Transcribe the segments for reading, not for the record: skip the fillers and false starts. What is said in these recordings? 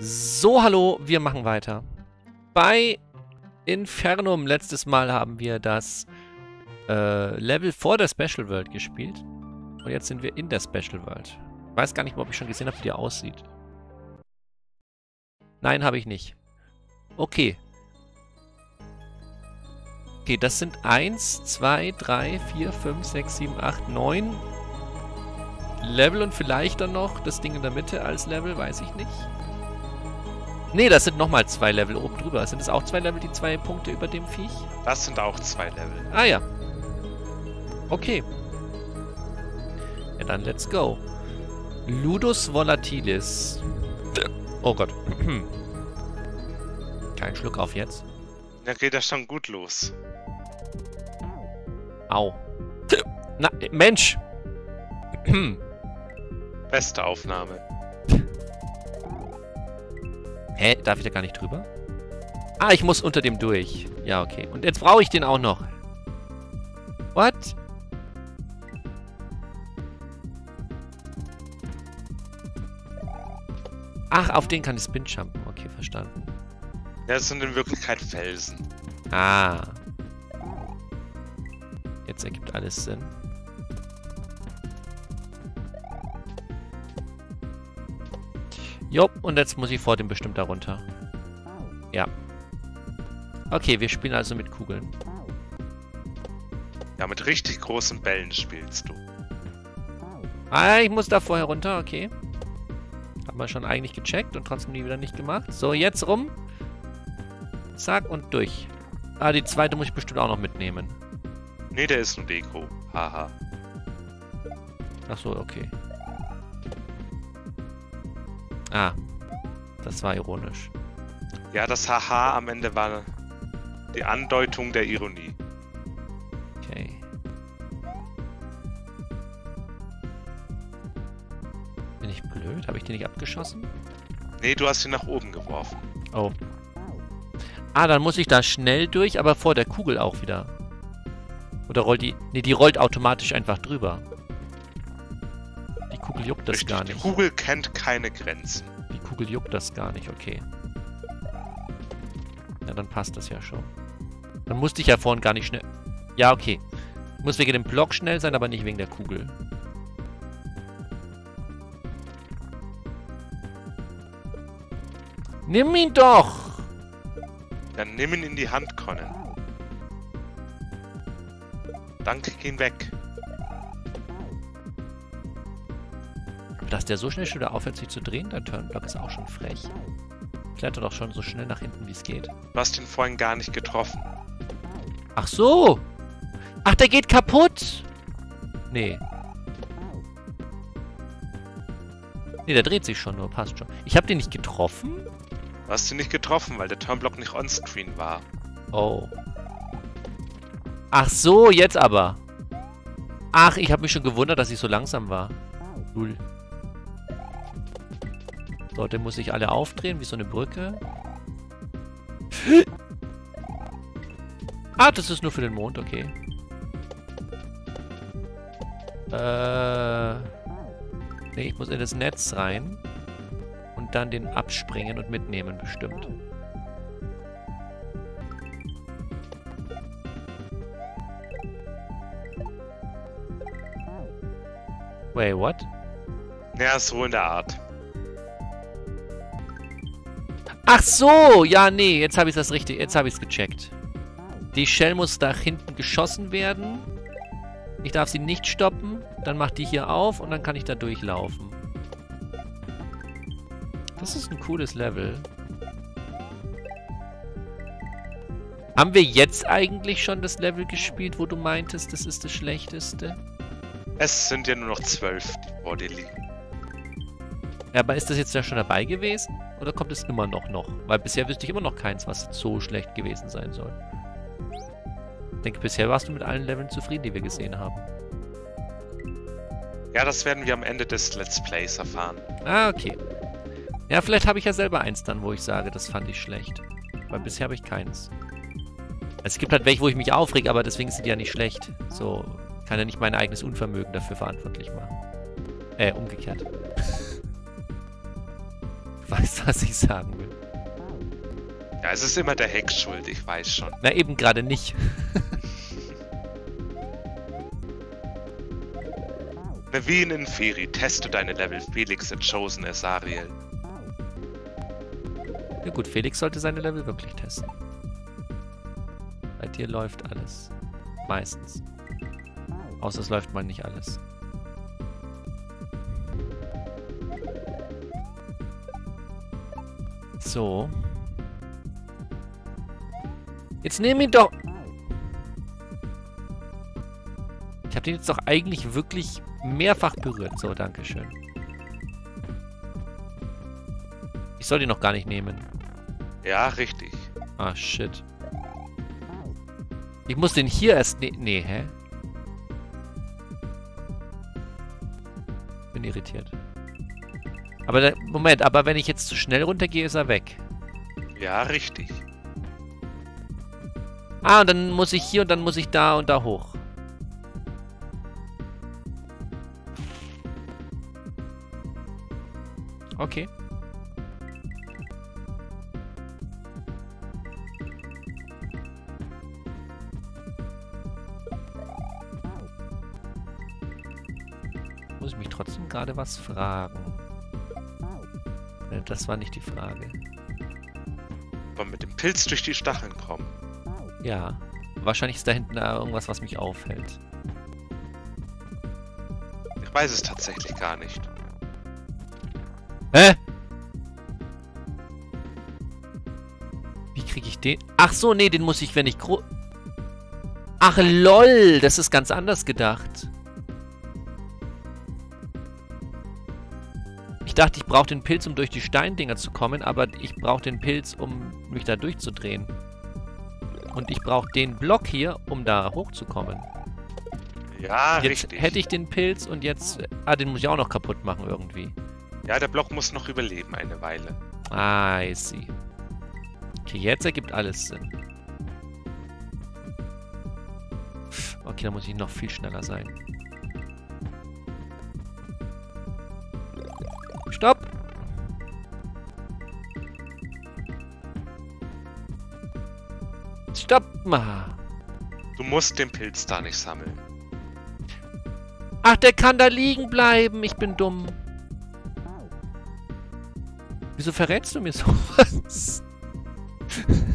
So, hallo, wir machen weiter. Bei Infernum letztes Mal haben wir das Level vor der Special World gespielt. Und jetzt sind wir in der Special World. Ich weiß gar nicht mehr, ob ich schon gesehen habe, wie die aussieht. Nein, habe ich nicht. Okay. Okay, das sind 1, 2, 3, 4, 5, 6, 7, 8, 9 Level und vielleicht dann noch das Ding in der Mitte als Level, weiß ich nicht. Ne, das sind nochmal 2 Level oben drüber. Sind das auch 2 Level, die 2 Punkte über dem Viech? Das sind auch 2 Level. Ah ja. Okay. Ja, dann let's go. Ludus Volatilis. Oh Gott. Kein Schluck auf jetzt. Da geht das schon gut los. Au. Na, Mensch! Beste Aufnahme. Hä? Darf ich da gar nicht drüber? Ah, ich muss unter dem durch. Ja, okay. Und jetzt brauche ich den auch noch. What? Ach, auf den kann ich Spin-Jumpen. Okay, verstanden. Ja, das sind in Wirklichkeit Felsen. Ah. Jetzt ergibt alles Sinn. Jo, und jetzt muss ich vor dem bestimmt da runter. Ja. Okay, wir spielen also mit Kugeln. Ja, mit richtig großen Bällen spielst du. Ah, ich muss da vorher runter, okay. Haben wir schon eigentlich gecheckt und trotzdem die wieder nicht gemacht. So, jetzt rum. Zack und durch. Ah, die zweite muss ich bestimmt auch noch mitnehmen. Nee, der ist nur Deko. Haha. Ach so, okay. Ah, das war ironisch. Ja, das Haha am Ende war die Andeutung der Ironie. Okay. Bin ich blöd? Habe ich den nicht abgeschossen? Nee, du hast ihn nach oben geworfen. Oh. Ah, dann muss ich da schnell durch, aber vor der Kugel auch wieder. Oder rollt die... Nee, die rollt automatisch einfach drüber. Die Kugel juckt das richtig, gar nicht. Die Kugel kennt keine Grenzen. Die Kugel juckt das gar nicht, okay. Ja, dann passt das ja schon. Dann musste ich ja vorhin gar nicht schnell... Ja, okay. Ich muss wegen dem Block schnell sein, aber nicht wegen der Kugel. Nimm ihn doch! Dann nimm ihn in die Hand, Conan. Danke, geh weg. Dass der so schnell schon wieder aufhört, sich zu drehen, der Turnblock ist auch schon frech. Klettert doch schon so schnell nach hinten, wie es geht. Du hast ihn vorhin gar nicht getroffen. Ach so! Ach, der geht kaputt! Nee. Nee, der dreht sich schon nur, passt schon. Ich hab den nicht getroffen? Du hast ihn nicht getroffen, weil der Turnblock nicht on-screen war. Oh. Ach so, jetzt aber. Ach, ich hab mich schon gewundert, dass ich so langsam war. Null. So, den muss ich alle aufdrehen, wie so eine Brücke. Ah, das ist nur für den Mond, okay. Nee, ich muss in das Netz rein. Und dann den abspringen und mitnehmen, bestimmt. Wait, what? Ja, so in der Art. Ach so, ja, nee, jetzt habe ich das richtig, jetzt habe ich es gecheckt. Die Shell muss nach hinten geschossen werden. Ich darf sie nicht stoppen. Dann macht die hier auf und dann kann ich da durchlaufen. Das ist ein cooles Level. Haben wir jetzt eigentlich schon das Level gespielt, wo du meintest, das ist das Schlechteste? Es sind ja nur noch 12, die vor dir liegen. Ja, aber ist das jetzt ja schon dabei gewesen? Oder kommt es immer noch? Weil bisher wüsste ich immer noch keins, was so schlecht gewesen sein soll. Ich denke, bisher warst du mit allen Leveln zufrieden, die wir gesehen haben. Ja, das werden wir am Ende des Let's Plays erfahren. Ah, okay. Ja, vielleicht habe ich ja selber eins dann, wo ich sage, das fand ich schlecht. Weil bisher habe ich keins. Es gibt halt welche, wo ich mich aufrege, aber deswegen sind die ja nicht schlecht. So kann ja nicht mein eigenes Unvermögen dafür verantwortlich machen. Umgekehrt. weißt, was ich sagen will. Ja, es ist immer der Hex schuld, ich weiß schon. Na, eben gerade nicht. Wie in Inferi, teste deine Level Felix in Chosen as Sariel. Ja gut, Felix sollte seine Level wirklich testen. Bei dir läuft alles. Meistens. Außer es läuft mal nicht alles. So. Jetzt nehm ihn doch... Ich hab den jetzt doch eigentlich wirklich mehrfach berührt. So, dankeschön. Ich soll den noch gar nicht nehmen. Ja, richtig. Ah, shit. Ich muss den hier erst... Nee, hä? Bin irritiert. Aber da, Moment, aber wenn ich jetzt zu schnell runtergehe, ist er weg. Ja, richtig. Ah, und dann muss ich hier und dann muss ich da und da hoch. Okay. Muss ich mich trotzdem gerade was fragen? Das war nicht die Frage. Wollen wir mit dem Pilz durch die Stacheln kommen? Ja. Wahrscheinlich ist da hinten irgendwas, was mich aufhält. Ich weiß es tatsächlich gar nicht. Hä? Wie kriege ich den? Ach so, nee, den muss ich, wenn ich groß... Ach lol, das ist ganz anders gedacht. Ich dachte, ich brauche den Pilz, um durch die Steindinger zu kommen, aber ich brauche den Pilz, um mich da durchzudrehen. Und ich brauche den Block hier, um da hochzukommen. Ja, jetzt richtig. Jetzt hätte ich den Pilz und jetzt... Ah, den muss ich auch noch kaputt machen irgendwie. Ja, der Block muss noch überleben eine Weile. Ah, I see. Okay, jetzt ergibt alles Sinn. Okay, da muss ich noch viel schneller sein. Stopp! Stopp! Du musst den Pilz da nicht sammeln. Ach, der kann da liegen bleiben. Ich bin dumm. Wieso verrätst du mir sowas?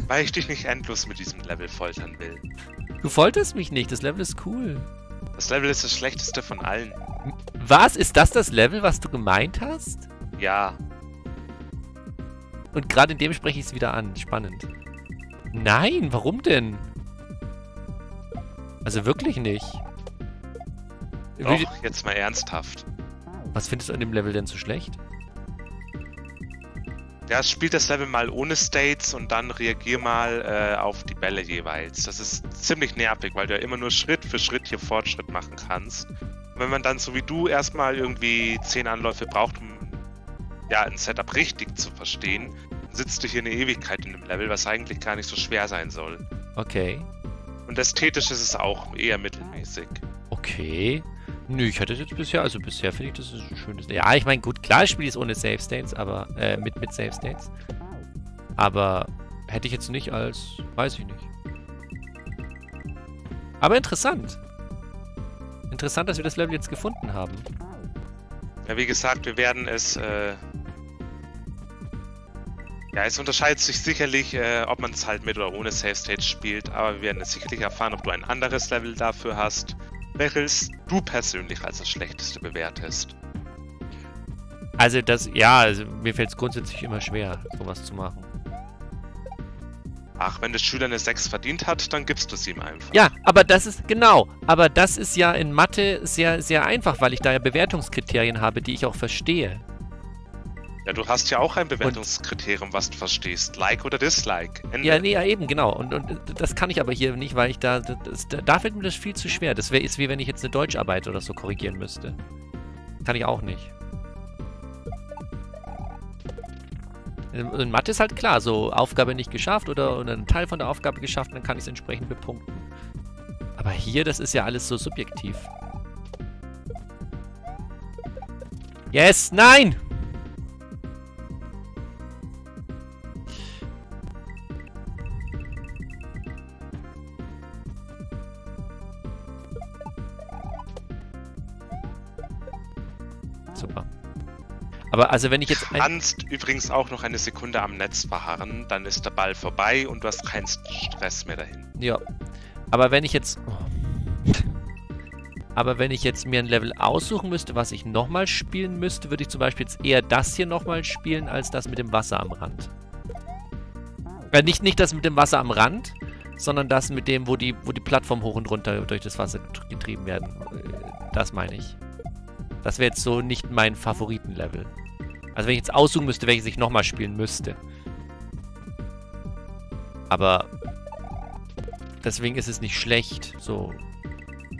Weil ich dich nicht endlos mit diesem Level foltern will. Du folterst mich nicht, das Level ist cool. Das Level ist das schlechteste von allen. Was? Ist das das Level, was du gemeint hast? Ja. Und gerade in dem spreche ich es wieder an. Spannend. Nein, warum denn? Also wirklich nicht. Doch, jetzt mal ernsthaft. Was findest du an dem Level denn so schlecht? Ja, spielt das Level mal ohne States und dann reagier mal auf die Bälle jeweils. Das ist ziemlich nervig, weil du ja immer nur Schritt für Schritt hier Fortschritt machen kannst. Und wenn man dann so wie du erstmal irgendwie 10 Anläufe braucht, um ja, ein Setup richtig zu verstehen, dann sitzt du hier eine Ewigkeit in dem Level, was eigentlich gar nicht so schwer sein soll. Okay. Und ästhetisch ist es auch eher mittelmäßig. Okay. Nö, ich hatte jetzt bisher, also bisher finde ich, das ist ein schönes... Ja, ich meine, gut, klar, das Spiel ist ohne Save States, aber, mit Save States. Aber hätte ich jetzt nicht als... Weiß ich nicht. Aber interessant. Interessant, dass wir das Level jetzt gefunden haben. Ja, wie gesagt, wir werden es, Ja, es unterscheidet sich sicherlich, ob man es halt mit oder ohne Save States spielt, aber wir werden es sicherlich erfahren, ob du ein anderes Level dafür hast. Welches du persönlich als das Schlechteste bewertest? Also das, ja, also mir fällt es grundsätzlich immer schwer, sowas zu machen. Ach, wenn der Schüler eine 6 verdient hat, dann gibst du es ihm einfach. Ja, aber das ist, genau, aber das ist ja in Mathe sehr, sehr einfach, weil ich da ja Bewertungskriterien habe, die ich auch verstehe. Ja, du hast ja auch ein Bewertungskriterium, was du verstehst. Like oder Dislike. Ende. Ja, nee, ja, eben, genau. Und das kann ich aber hier nicht, weil ich da... Da fällt mir das viel zu schwer. Das ist, wie wenn ich jetzt eine Deutscharbeit oder so korrigieren müsste. Kann ich auch nicht. In Mathe ist halt klar, so Aufgabe nicht geschafft oder einen Teil von der Aufgabe geschafft, dann kann ich es entsprechend bepunkten. Aber hier, das ist ja alles so subjektiv. Yes, nein! super. Aber also wenn ich jetzt... Du kannst übrigens auch noch eine Sekunde am Netz verharren, dann ist der Ball vorbei und du hast keinen Stress mehr dahin. Ja, aber wenn ich jetzt... Oh. Aber wenn ich jetzt mir ein Level aussuchen müsste, was ich nochmal spielen müsste, würde ich zum Beispiel jetzt eher das hier nochmal spielen, als das mit dem Wasser am Rand. Nicht das mit dem Wasser am Rand, sondern das mit dem, wo die Plattform hoch und runter durch das Wasser getrieben werden. Das meine ich. Das wäre jetzt so nicht mein Favoritenlevel. Also wenn ich jetzt aussuchen müsste, welches ich nochmal spielen müsste. Aber deswegen ist es nicht schlecht. So,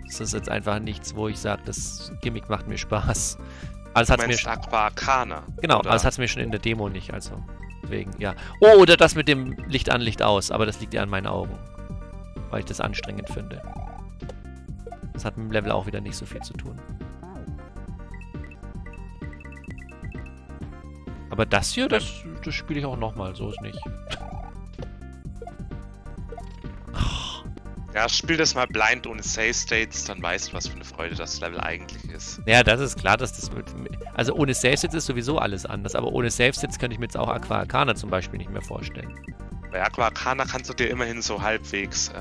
es ist jetzt einfach nichts, wo ich sage, das Gimmick macht mir Spaß. Alles hat's mir schon. Aquarcana. Genau, oder? Alles hat es mir schon in der Demo nicht. Also deswegen, ja. Oh, oder das mit dem Licht an, Licht aus. Aber das liegt ja an meinen Augen, weil ich das anstrengend finde. Das hat mit dem Level auch wieder nicht so viel zu tun. Aber das hier, das spiele ich auch nochmal, so ist nicht. Ja, spiel das mal blind ohne Save States, dann weißt du, was für eine Freude das Level eigentlich ist. Ja, das ist klar, dass das mit... Also ohne Save States ist sowieso alles anders, aber ohne Save States könnte ich mir jetzt auch Aquarcana zum Beispiel nicht mehr vorstellen. Bei Aquarcana kannst du dir immerhin so halbwegs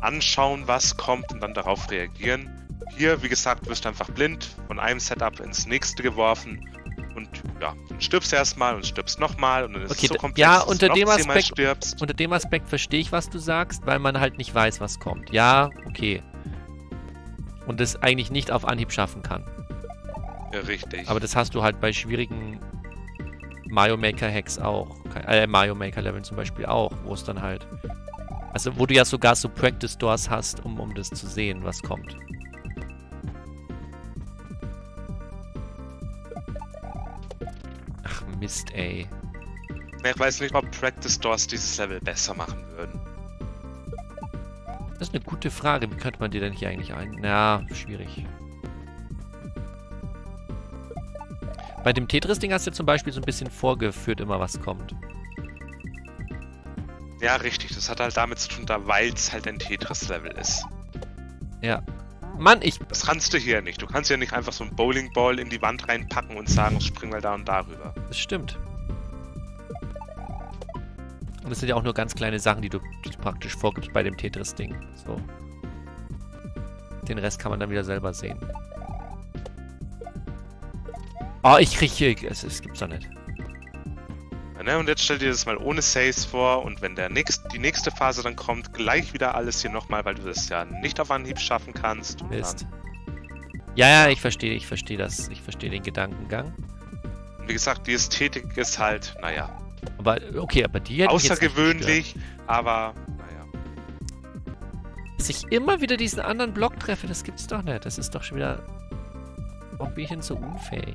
anschauen, was kommt und dann darauf reagieren. Hier, wie gesagt, wirst du einfach blind von einem Setup ins nächste geworfen. Und ja, dann stirbst du erstmal und stirbst nochmal und dann ist es so komplex, ja, dass du noch 10-mal stirbst. Unter dem Aspekt verstehe ich, was du sagst, weil man halt nicht weiß, was kommt. Ja, okay. Und das eigentlich nicht auf Anhieb schaffen kann. Ja, richtig. Aber das hast du halt bei schwierigen Mario Maker Hacks auch. Mario Maker Leveln zum Beispiel auch, wo es dann halt... Also wo du ja sogar so Practice Doors hast, um das zu sehen, was kommt. Mist, ey. Ich weiß nicht, ob Practice Doors dieses Level besser machen würden. Das ist eine gute Frage. Wie könnte man die denn hier eigentlich ein... Ja, schwierig. Bei dem Tetris-Ding hast du zum Beispiel so ein bisschen vorgeführt immer, was kommt. Ja, richtig. Das hat halt damit zu tun, weil es halt ein Tetris-Level ist. Ja. Mann, ich... Das kannst du hier nicht. Du kannst ja nicht einfach so einen Bowlingball in die Wand reinpacken und sagen, spring mal da und darüber. Das stimmt. Und das sind ja auch nur ganz kleine Sachen, die du praktisch vorgibst bei dem Tetris-Ding. So. Den Rest kann man dann wieder selber sehen. Oh, ich krieg hier... Es gibt's doch nicht. Ja, ne? Und jetzt stell dir das mal ohne Saves vor und wenn die nächste Phase dann kommt, gleich wieder alles hier nochmal, weil du das ja nicht auf Anhieb schaffen kannst. Mist. Ja, ich verstehe das. Ich verstehe den Gedankengang. Wie gesagt, die Ästhetik ist halt, naja. Aber, okay, aber die hätte ich jetzt nicht gestört. Außergewöhnlich, aber, naja. Dass ich immer wieder diesen anderen Block treffe, das gibt's doch nicht. Das ist doch schon wieder... Warum bin ich denn so unfähig?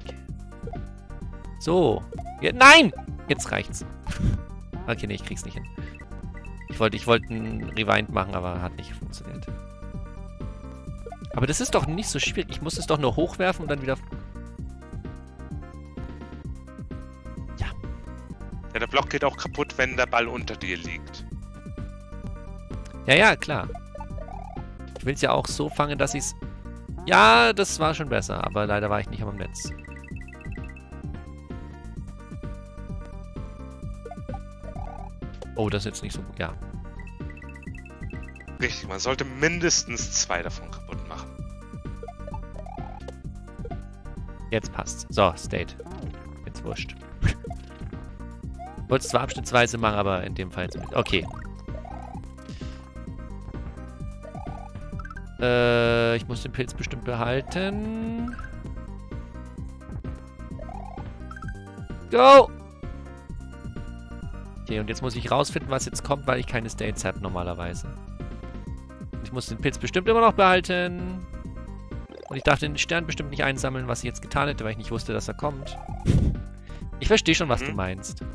So. Ja, nein! Jetzt reicht's. Okay, nee, ich krieg's nicht hin. Ich wollte einen Rewind machen, aber hat nicht funktioniert. Aber das ist doch nicht so schwierig. Ich muss es doch nur hochwerfen und dann wieder... Ja. Ja, der Block geht auch kaputt, wenn der Ball unter dir liegt. Ja, klar. Ich will's ja auch so fangen, dass ich's... Ja, das war schon besser, aber leider war ich nicht am Netz. Oh, das ist jetzt nicht so gut, ja. Richtig, man sollte mindestens 2 davon kaputt machen. Jetzt passt's. So, State. Jetzt wurscht. Wollt's zwar abschnittsweise machen, aber in dem Fall jetzt nicht. Okay. Ich muss den Pilz bestimmt behalten. Go! Okay, und jetzt muss ich rausfinden, was jetzt kommt, weil ich keine States habe normalerweise. Ich muss den Pilz bestimmt immer noch behalten. Und ich darf den Stern bestimmt nicht einsammeln, was ich jetzt getan hätte, weil ich nicht wusste, dass er kommt. Ich verstehe schon, was du meinst.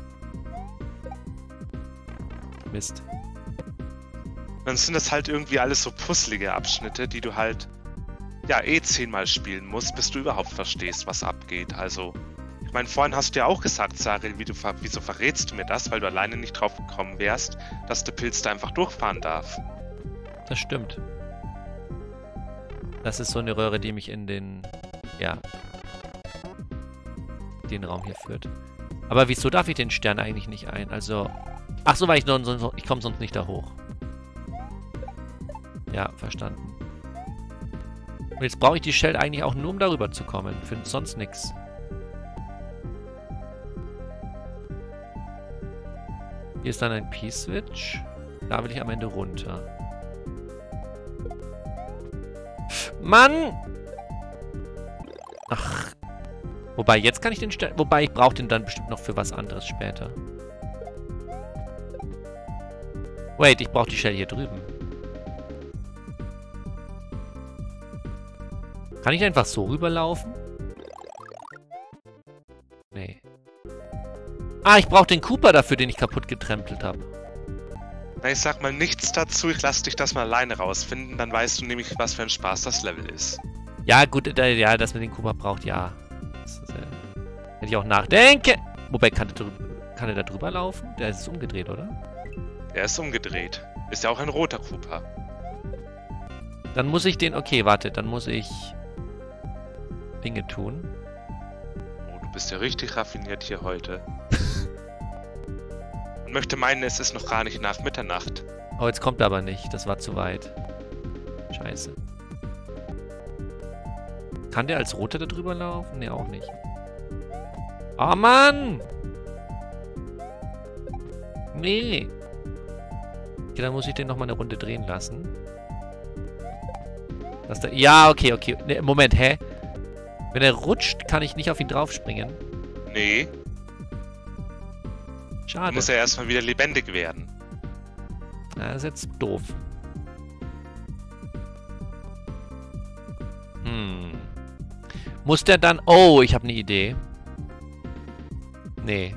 Mist. Dann sind das halt irgendwie alles so puzzlige Abschnitte, die du halt ja 10-mal spielen musst, bis du überhaupt verstehst, was abgeht. Also... Ich meine, vorhin hast du ja auch gesagt, Sariel, wieso verrätst du mir das, weil du alleine nicht drauf gekommen wärst, dass der Pilz da einfach durchfahren darf. Das stimmt. Das ist so eine Röhre, die mich in den... Ja. den Raum hier führt. Aber wieso darf ich den Stern eigentlich nicht ein? Also, ach so, weil ich komme sonst nicht da hoch. Ja, verstanden. Und jetzt brauche ich die Shell eigentlich auch nur, um darüber zu kommen. Für sonst nichts. Hier ist dann ein P-Switch. Da will ich am Ende runter. Mann! Ach. Wobei, jetzt kann ich den Stern... Wobei, ich brauche den dann bestimmt noch für was anderes später. Wait, ich brauche die Shell hier drüben. Kann ich einfach so rüberlaufen? Nee. Ah, ich brauche den Cooper dafür, den ich kaputt getrampelt habe. Na, ich sag mal nichts dazu. Ich lass dich das mal alleine rausfinden. Dann weißt du nämlich, was für ein Spaß das Level ist. Ja, gut. Ja, dass man den Cooper braucht, ja. Das ist, wenn ich auch nachdenke. Wobei, kann er da drüber laufen? Der ist umgedreht, oder? Der ist umgedreht. Ist ja auch ein roter Cooper. Dann muss ich den... Okay, warte. Dann muss ich... Dinge tun. Oh, du bist ja richtig raffiniert hier heute. Man möchte meinen, es ist noch gar nicht nach Mitternacht. Oh, jetzt kommt er aber nicht. Das war zu weit. Scheiße. Kann der als Roter da drüber laufen? Ne, auch nicht. Oh, Mann! Nee. Okay, dann muss ich den nochmal eine Runde drehen lassen. Dass der... Ja, okay. Nee, Moment, hä? Wenn er rutscht, kann ich nicht auf ihn draufspringen. Nee. Schade. Dann muss er erstmal wieder lebendig werden. Na, das ist jetzt doof. Hm. Muss der dann... Oh, ich habe eine Idee. Nee.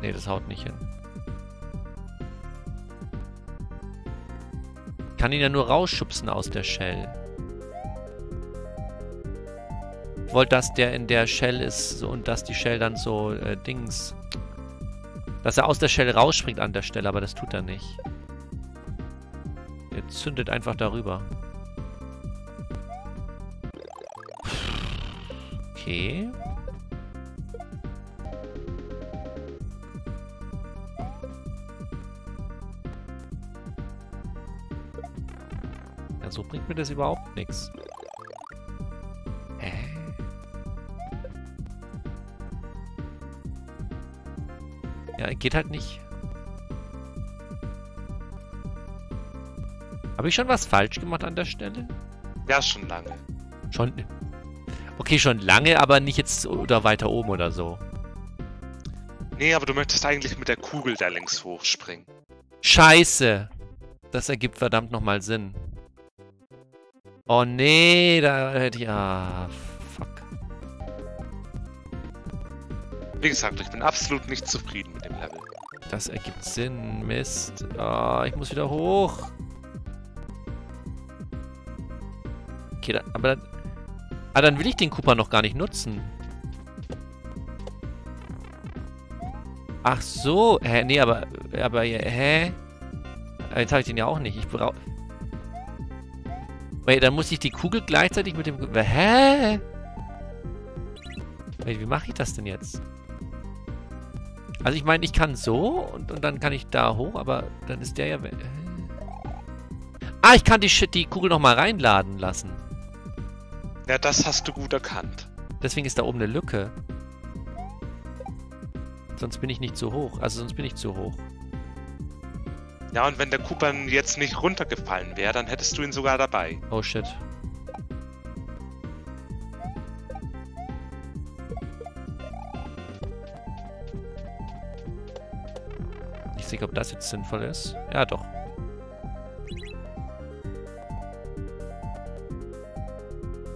Nee, das haut nicht hin. Ich kann ihn ja nur rausschubsen aus der Shell. Ich wollte, dass der in der Shell ist und dass die Shell dann so Dings... Dass er aus der Shell rausspringt an der Stelle, aber das tut er nicht. Er zündet einfach darüber. Okay. Ja, so bringt mir das überhaupt nichts. Ja, geht halt nicht. Habe ich schon was falsch gemacht an der Stelle? Ja, schon lange. Schon... Okay, schon lange, aber nicht jetzt oder weiter oben oder so. Nee, aber du möchtest eigentlich mit der Kugel da links hochspringen. Scheiße! Das ergibt verdammt nochmal Sinn. Oh nee, da hätte ich... Ah, fuck. Wie gesagt, ich bin absolut nicht zufrieden mit dem Level. Das ergibt Sinn, Mist. Ah, ich muss wieder hoch. Okay, da, aber dann... Ah, dann will ich den Cooper noch gar nicht nutzen. Ach so. Hä, nee, aber hä? Jetzt habe ich den ja auch nicht. Ich brauche... Wait, dann muss ich die Kugel gleichzeitig mit dem... Hä? Wait, wie mache ich das denn jetzt? Also ich meine, ich kann so und dann kann ich da hoch, aber dann ist der ja... Ah, ich kann die Kugel nochmal reinladen lassen. Ja, das hast du gut erkannt. Deswegen ist da oben eine Lücke. Sonst bin ich nicht so hoch. Ja, und wenn der Cooper jetzt nicht runtergefallen wäre, dann hättest du ihn sogar dabei. Oh shit. Ich sehe, ob das jetzt sinnvoll ist. Ja, doch.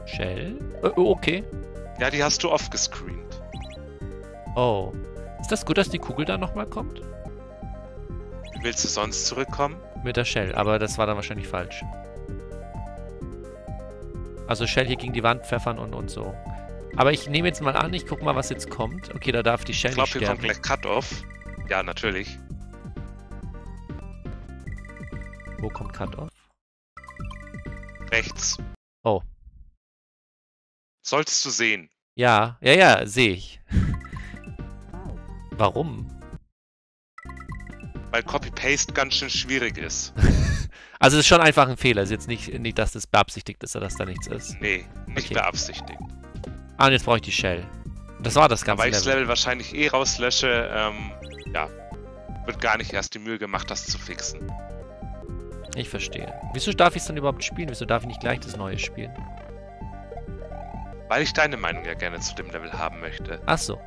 Shell? Oh, okay. Ja, die hast du off gescreent. Oh. Ist das gut, dass die Kugel da nochmal kommt? Willst du sonst zurückkommen? Mit der Shell, aber das war dann wahrscheinlich falsch. Also Shell hier gegen die Wand pfeffern und so. Aber ich nehme jetzt mal an, ich guck mal, was jetzt kommt. Okay, da darf die Shell nicht sterben. Ich glaube, hier kommt gleich Cut-Off. Ja, natürlich. Wo kommt Cut-Off? Rechts. Oh. Solltest du sehen. Ja, ja, ja, sehe ich. Warum? Weil Copy-Paste ganz schön schwierig ist. Also es ist schon einfach ein Fehler. Es ist jetzt nicht, dass das beabsichtigt ist, oder dass da nichts ist. Nee, nicht beabsichtigt. Ah, und jetzt brauche ich die Shell. Das war das ganze Level. Weil ich das Level wahrscheinlich eh rauslösche, ja, wird gar nicht erst die Mühe gemacht, das zu fixen. Ich verstehe. Wieso darf ich es dann überhaupt spielen? Wieso darf ich nicht gleich das Neue spielen? Weil ich deine Meinung ja gerne zu dem Level haben möchte. Ach so.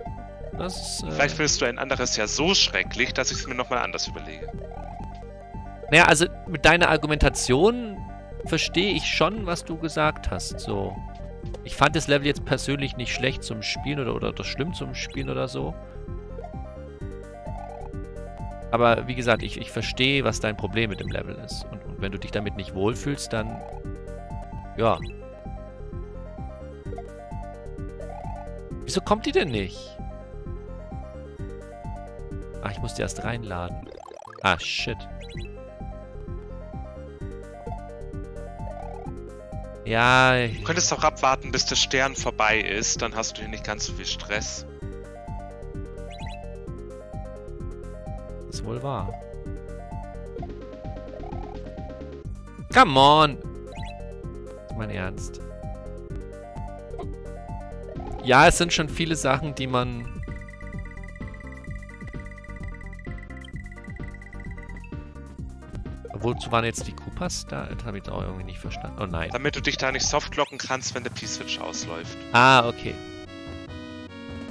Das, vielleicht findest du ein anderes ja so schrecklich, dass ich es mir nochmal anders überlege. Naja, also mit deiner Argumentation verstehe ich schon, was du gesagt hast. So, ich fand das Level jetzt persönlich nicht schlecht zum Spielen oder schlimm zum Spielen oder so. Aber wie gesagt, ich verstehe, was dein Problem mit dem Level ist. Und wenn du dich damit nicht wohlfühlst, dann... Ja. Wieso kommt die denn nicht? Ah, ich muss die erst reinladen. Ah, shit. Ja, ich... Du könntest auch abwarten, bis der Stern vorbei ist. Dann hast du hier nicht ganz so viel Stress. Das ist wohl wahr. Come on! Das ist mein Ernst. Ja, es sind schon viele Sachen, die man... Wozu waren jetzt die Koopas da? Das habe ich jetzt auch irgendwie nicht verstanden. Oh nein. Damit du dich da nicht softlocken kannst, wenn der P-Switch ausläuft. Ah, okay.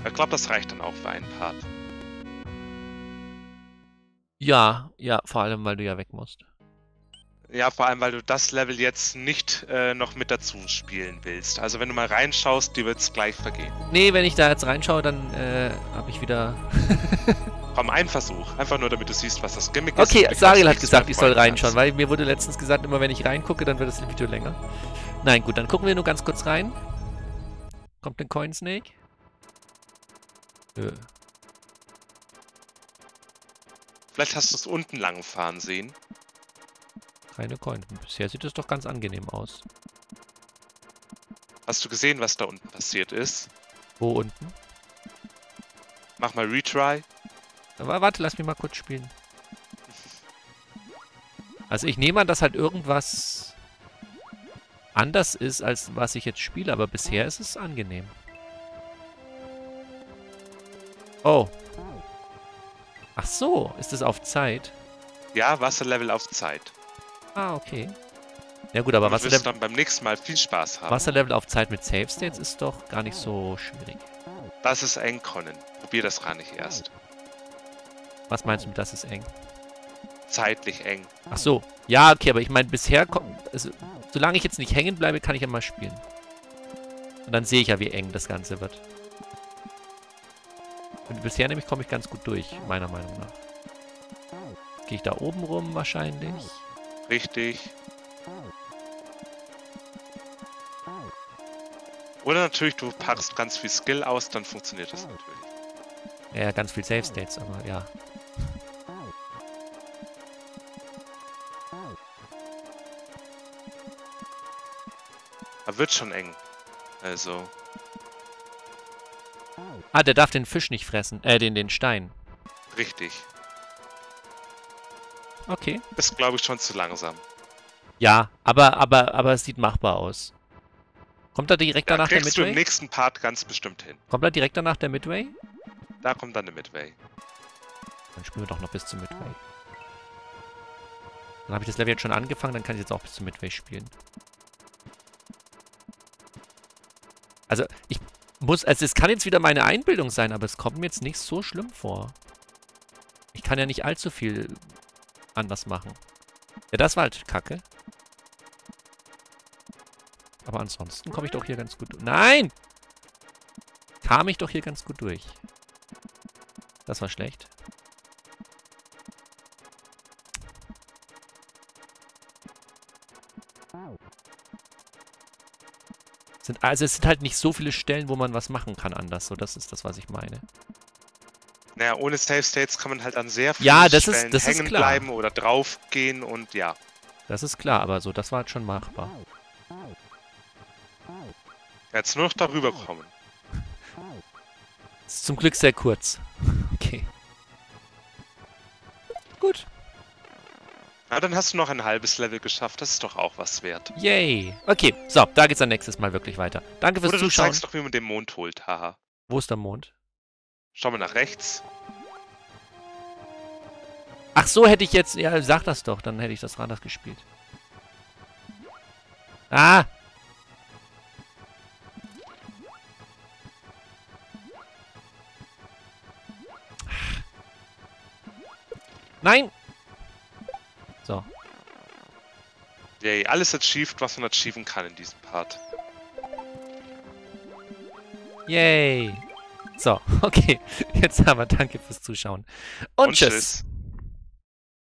Ich glaube, das reicht dann auch für einen Part. Ja, ja, vor allem, weil du ja weg musst. Ja, vor allem, weil du das Level jetzt nicht noch mit dazu spielen willst. Also wenn du mal reinschaust, dir wird es gleich vergehen. Nee, wenn ich da jetzt reinschaue, dann habe ich wieder... Komm, ein Versuch. Einfach nur, damit du siehst, was das Gimmick ist. Okay, Sariel hat gesagt, ich soll reinschauen, weil mir wurde letztens gesagt, immer wenn ich reingucke, dann wird das Video länger. Nein, gut, dann gucken wir nur ganz kurz rein. Kommt ein Coin Snake? Nö. Vielleicht hast du es unten lang fahren sehen. Keine Coins. Bisher sieht es doch ganz angenehm aus. Hast du gesehen, was da unten passiert ist? Wo unten? Mach mal Retry. Aber warte, lass mich mal kurz spielen. Also ich nehme an, dass halt irgendwas anders ist, als was ich jetzt spiele. Aber bisher ist es angenehm. Oh. Ach so, ist es auf Zeit? Ja, Wasserlevel auf Zeit. Ah, okay. Ja gut, aber Wasserlevel... Du wirst dann beim nächsten Mal viel Spaß haben. Wasserlevel auf Zeit mit Save States ist doch gar nicht so schwierig. Das ist eng, Conan. Probier das gar nicht erst. Was meinst du mit, das ist eng? Zeitlich eng. Ach so. Ja, okay, aber ich meine, bisher kommt... Also, solange ich jetzt nicht hängen bleibe, kann ich ja mal spielen. Und dann sehe ich ja, wie eng das Ganze wird. Und bisher nämlich komme ich ganz gut durch, meiner Meinung nach. Gehe ich da oben rum wahrscheinlich? Richtig. Oder natürlich, du packst ganz viel Skill aus, dann funktioniert das natürlich. Ja, ganz viel Save States, aber ja. Da wird schon eng. Also... Ah, der darf den Fisch nicht fressen. Den Stein. Richtig. Okay. Ist, glaube ich, schon zu langsam. Ja, aber es sieht machbar aus. Kommt da direkt danach der Midway? Da kriegst du im nächsten Part ganz bestimmt hin. Kommt da direkt danach der Midway? Da kommt dann der Midway. Dann spielen wir doch noch bis zum Midway. Dann habe ich das Level jetzt schon angefangen, dann kann ich jetzt auch bis zum Midway spielen. Also, ich... Also es kann jetzt wieder meine Einbildung sein, aber es kommt mir jetzt nicht so schlimm vor. Ich kann ja nicht allzu viel anders machen. Ja, das war halt Kacke. Aber ansonsten komme ich doch hier ganz gut durch. Nein! Kam ich doch hier ganz gut durch. Das war schlecht. Also es sind halt nicht so viele Stellen, wo man was machen kann anders. So, das ist das, was ich meine. Naja, ohne Save States kann man halt an sehr vielen Stellen hängen bleiben oder draufgehen und ja. Das ist klar, aber so, das war halt schon machbar. Jetzt nur noch darüber kommen. Das ist zum Glück sehr kurz. Okay. Gut. Na, dann hast du noch ein halbes Level geschafft. Das ist doch auch was wert. Yay. Okay, so, da geht's dann nächstes Mal wirklich weiter. Danke fürs Zuschauen. Du zeigst doch, wie man den Mond holt, haha. Wo ist der Mond? Schau mal nach rechts. Ach so, hätte ich jetzt... Ja, sag das doch. Dann hätte ich das anders gespielt. Ah! Nein! So. Yay, alles achieved, was man achieven kann in diesem Part. Yay! So, okay. Jetzt aber danke fürs Zuschauen. Und tschüss!